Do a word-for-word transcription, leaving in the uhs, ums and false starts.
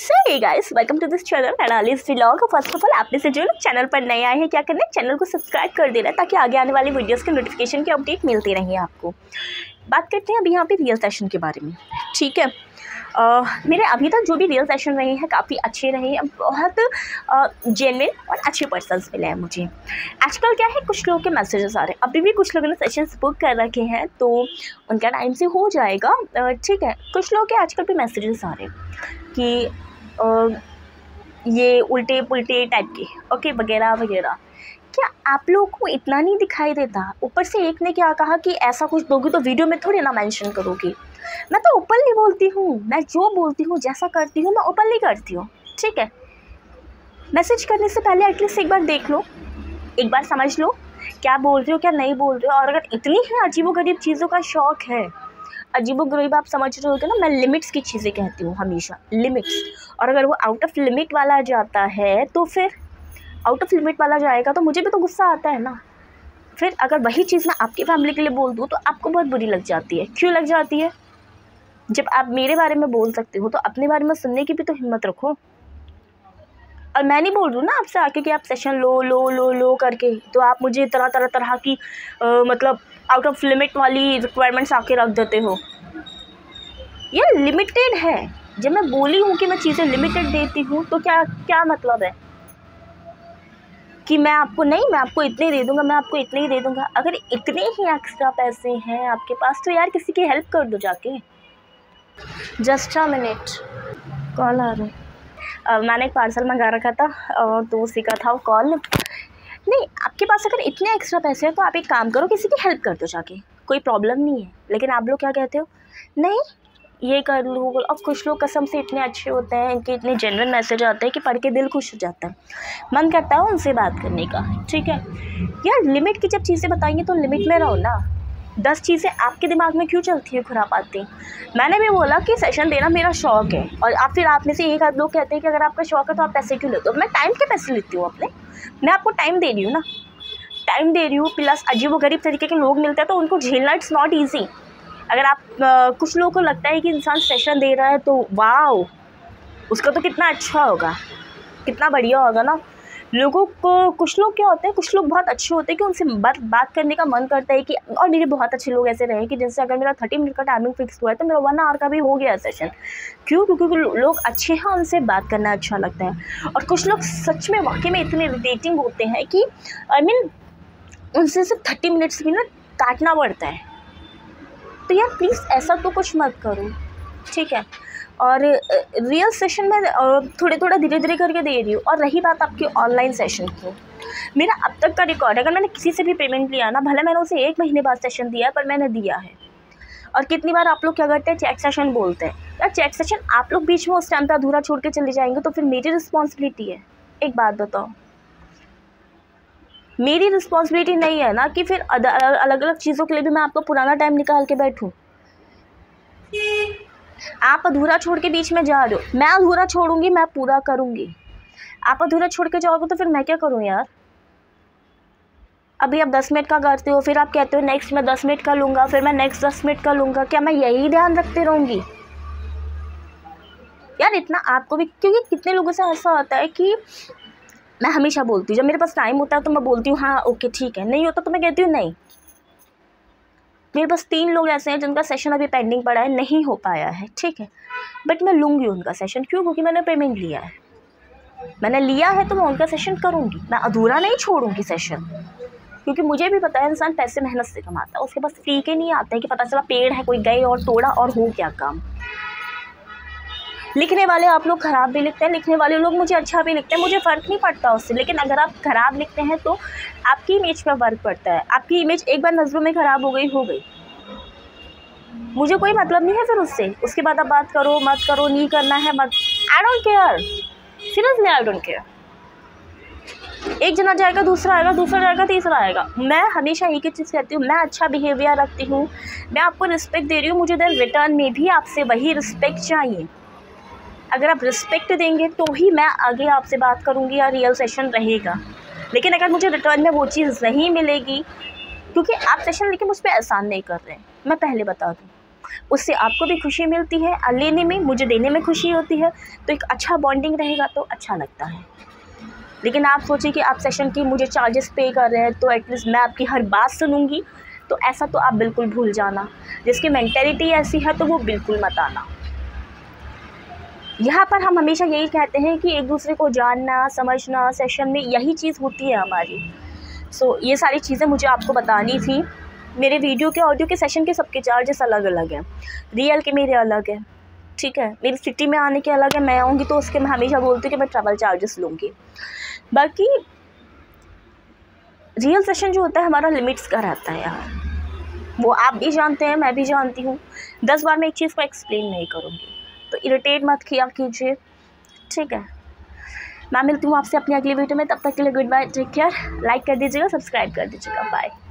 So hey guys, welcome to this channel analyst vlog. First of all आपने से जो लोग चैनल पर नए आए हैं, क्या करना है, चैनल को सब्सक्राइब कर देना ताकि आगे आने वाली वीडियोस के नोटिफिकेशन की अपडेट मिलती रहे आपको। बात करते हैं अभी यहाँ पे रियल सेशन के बारे में, ठीक है। Uh, मेरे अभी तक जो भी रियल सेशन रहे हैं काफ़ी अच्छे रहे हैं, बहुत जेन्युइन uh, और अच्छे पर्सन्स मिले हैं मुझे। आजकल क्या है, कुछ लोगों के मैसेजेस आ रहे हैं, अभी भी कुछ लोगों ने सेशंस बुक कर रखे हैं तो उनका टाइम से हो जाएगा, ठीक है। कुछ लोगों के आजकल भी मैसेजेस आ रहे हैं कि uh, ये उल्टे पुलटे टाइप के ओके वगैरह वगैरह। क्या आप लोगों को इतना नहीं दिखाई देता? ऊपर से एक ने क्या कहा कि ऐसा कुछ दोगे तो वीडियो में थोड़ी ना मेंशन करोगे। मैं तो ओपनली बोलती हूँ, मैं जो बोलती हूँ जैसा करती हूँ मैं ओपनली करती हूँ, ठीक है। मैसेज करने से पहले एटलीस्ट एक बार देख लो, एक बार समझ लो क्या बोल रहे हो क्या नहीं बोल रहे हो। और अगर इतनी ही अजीबोगरीब चीज़ों का शौक़ है, अजीबोगरीब आप समझ रहे होगे ना, मैं लिमिट्स की चीज़ें कहती हूँ हमेशा, लिमिट्स। और अगर वो आउट ऑफ लिमिट वाला जाता है तो फिर आउट ऑफ लिमिट वाला जाएगा तो मुझे भी तो गुस्सा आता है ना। फिर अगर वही चीज़ मैं आपकी फैमिली के लिए बोल दूँ तो आपको बहुत बुरी लग जाती है। क्यों लग जाती है? जब आप मेरे बारे में बोल सकते हो तो अपने बारे में सुनने की भी तो हिम्मत रखो। और मैं नहीं बोल रही हूँ ना आपसे आके कि आप सेशन लो लो लो लो करके, तो आप मुझे तरह तरह तरह की आ, मतलब आउट ऑफ लिमिट वाली रिक्वायरमेंट्स आके रख देते हो। ये लिमिटेड है, जब मैं बोली हूँ कि मैं चीज़ें लिमिटेड देती हूँ तो क्या क्या मतलब है कि मैं आपको नहीं मैं आपको इतने दे दूंगा, मैं आपको इतने ही दे दूंगा। अगर इतने ही एक्स्ट्रा पैसे हैं आपके पास तो यार किसी की हेल्प कर दो जाके। जस्ट अ मिनट, कॉल आ रहा है। मैंने एक पार्सल मंगा रखा था तो उसी का था वो कॉल। नहीं, आपके पास अगर इतने एक्स्ट्रा पैसे हैं तो आप एक काम करो, किसी की हेल्प कर दो जाके, कोई प्रॉब्लम नहीं है। लेकिन आप लोग क्या कहते हो, नहीं ये कर लो। और कुछ लोग कसम से इतने अच्छे होते हैं, इनके इतने जेन्युइन मैसेज आते हैं कि पढ़ के दिल खुश हो जाता है, मन करता है उनसे बात करने का, ठीक है। यार लिमिट की जब चीज़ें बताएंगे तो लिमिट में रहो ना। दस चीज़ें आपके दिमाग में क्यों चलती है, खुराब आती। मैंने भी बोला कि सेशन देना मेरा शौक़ है और आप फिर आप में से एक आध लोग कहते हैं कि अगर आपका शौक़ है तो आप पैसे क्यों लेते हो। मैं टाइम के पैसे लेती हूँ अपने, मैं आपको टाइम दे रही हूँ ना, टाइम दे रही हूँ। प्लस अजीबोगरीब तरीके के लोग मिलते हैं तो उनको झेलना इट्स नॉट ईजी। अगर आप आ, कुछ लोगों को लगता है कि इंसान सेशन दे रहा है तो वाओ उसका तो कितना अच्छा होगा, कितना बढ़िया होगा ना। लोगों को कुछ लोग क्या होते हैं, कुछ लोग बहुत अच्छे होते हैं कि उनसे बात बात करने का मन करता है कि। और मेरे बहुत अच्छे लोग ऐसे रहे कि जिनसे अगर मेरा थर्टी मिनट का टाइमिंग फिक्स हुआ है तो मेरा वन आवर का भी हो गया सेशन। क्यों? क्योंकि लोग अच्छे हैं, उनसे बात करना अच्छा लगता है। और कुछ लोग सच में वाकई में इतने इरिटेटिंग होते हैं कि आई I मीन mean, उनसे सिर्फ थर्टी मिनट्स भी ना काटना पड़ता है। तो यार प्लीज़ ऐसा तो कुछ मत करो, ठीक है। और रियल सेशन में थोड़े थोड़ा धीरे धीरे करके दे रही हूँ। और रही बात आपके ऑनलाइन सेशन की, मेरा अब तक का रिकॉर्ड, अगर मैंने किसी से भी पेमेंट लिया ना, भले मैंने उसे एक महीने बाद सेशन दिया है पर मैंने दिया है। और कितनी बार आप लोग क्या करते हैं, चैट सेशन बोलते हैं। यार चैट सेशन आप लोग बीच में उस टाइम पर अधूरा छोड़ के चले जाएंगे तो फिर मेरी रिस्पॉन्सिबिलिटी है। एक बात बताओ, मेरी रिस्पॉन्सिबिलिटी नहीं है ना कि फिर अलग अलग चीज़ों के लिए भी मैं आपका पुराना टाइम निकाल के बैठूं। आप अधूरा छोड़ के बीच में जा रहे हो, मैं अधूरा छोड़ूंगी, मैं पूरा करूंगी। आप अधूरा छोड़ के जाओगे तो फिर मैं क्या करूं यार। अभी आप दस मिनट का करते हो, फिर आप कहते हो नेक्स्ट मैं दस मिनट का लूँगा, फिर मैं नेक्स्ट दस मिनट का लूँगा। क्या मैं यही ध्यान रखते रहूँगी यार? इतना आपको भी, क्योंकि कितने लोगों से ऐसा होता है कि मैं हमेशा बोलती हूँ, जब मेरे पास टाइम होता है तो मैं बोलती हूँ हाँ ओके ठीक है, नहीं होता तो मैं कहती हूँ नहीं। मेरे पास तीन लोग ऐसे हैं जिनका सेशन अभी पेंडिंग पड़ा है, नहीं हो पाया है, ठीक है। बट मैं लूँगी उनका सेशन, क्यों? क्योंकि मैंने पेमेंट लिया है, मैंने लिया है तो मैं उनका सेशन करूँगी, मैं अधूरा नहीं छोड़ूंगी सेशन। क्योंकि मुझे भी पता है इंसान पैसे मेहनत से कमाता है, उसके पास फ्री के नहीं आते हैं कि पता चला पेड़ है कोई गए और तोड़ा और हो क्या काम। लिखने वाले आप लोग ख़राब भी लिखते हैं, लिखने वाले लोग मुझे अच्छा भी लिखते हैं, मुझे फ़र्क नहीं पड़ता उससे। लेकिन अगर आप ख़राब लिखते हैं तो आपकी इमेज पर फ़र्क पड़ता है। आपकी इमेज एक बार नज़रों में ख़राब हो गई हो गई मुझे कोई मतलब नहीं है फिर उससे। उसके बाद आप बात करो मत करो, नहीं करना है मत, I don't care, seriously I don't care. एक जना जाएगा, दूसरा आएगा, दूसरा जाएगा, तीसरा आएगा। मैं हमेशा एक ही चीज़ कहती हूँ, मैं अच्छा बिहेवियर रखती हूँ, मैं आपको रिस्पेक्ट दे रही हूँ, मुझे देन रिटर्न में भी आपसे वही रिस्पेक्ट चाहिए। अगर आप रिस्पेक्ट देंगे तो ही मैं आगे आपसे बात करूंगी या रियल सेशन रहेगा। लेकिन अगर मुझे रिटर्न में वो चीज़ नहीं मिलेगी, क्योंकि आप सेशन लेके मुझ पर एहसान नहीं कर रहे हैं, मैं पहले बता दूँ। उससे आपको भी खुशी मिलती है, लेने में, मुझे देने में खुशी होती है, तो एक अच्छा बॉन्डिंग रहेगा तो अच्छा लगता है। लेकिन आप सोचिए कि आप सेशन की मुझे चार्जेस पे कर रहे हैं तो एटलीस्ट मैं आपकी हर बात सुनूंगी, तो ऐसा तो आप बिल्कुल भूल जाना। जिसकी मेंटेलिटी ऐसी है तो वो बिल्कुल मत आना। यहाँ पर हम हमेशा यही कहते हैं कि एक दूसरे को जानना समझना, सेशन में यही चीज़ होती है हमारी। सो so, ये सारी चीज़ें मुझे आपको बतानी थी। मेरे वीडियो के ऑडियो के सेशन के सबके चार्जेस अलग अलग हैं, रियल के मेरे अलग हैं, ठीक है, मेरी सिटी में आने के अलग है, मैं आऊँगी तो उसके मैं हमेशा बोलती हूँ कि मैं ट्रैवल चार्जेस लूँगी। बाकी रियल सेशन जो होता है हमारा लिमिट्स का रहता है यार, वो आप भी जानते हैं, मैं भी जानती हूँ। दस बार मैं एक चीज़ को एक्सप्लेन नहीं करूँगी, तो इरिटेट मत किया कीजिए, ठीक है। मैं मिलती हूँ आपसे अपनी अगली वीडियो में, तब तक के लिए good bye, take care. Like कर दीजिएगा, सब्सक्राइब कर दीजिएगा, बाय।